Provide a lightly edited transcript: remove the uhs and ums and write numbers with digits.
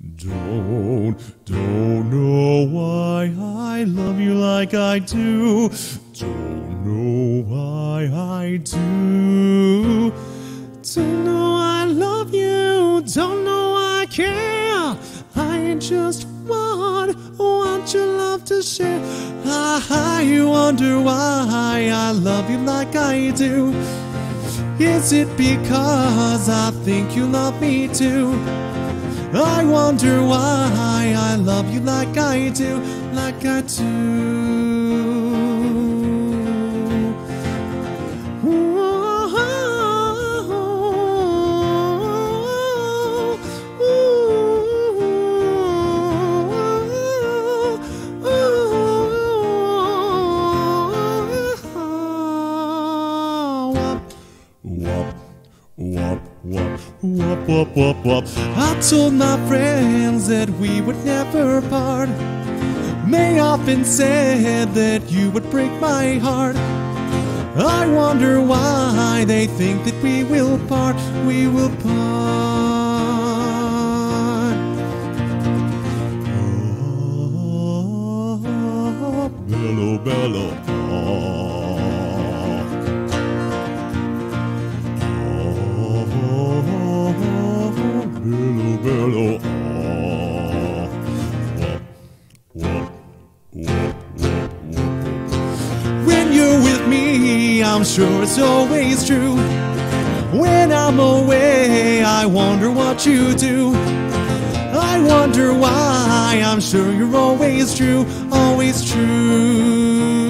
Don't know why I love you like I do. Don't know why I do. Don't know I love you. Don't know I care. I just want your love to share. I wonder why I love you like I do. Is it because I think you love me too? I wonder why I love you like I do, like I do. Whoop, whoop, whoop, whoop. I told my friends that we would never part. They often said that you would break my heart. I wonder why they think that we will part. We will part. Oh, bellow, bellow. Oh. When you're with me, I'm sure it's always true. When I'm away, I wonder what you do. I wonder why, I'm sure you're always true, always true.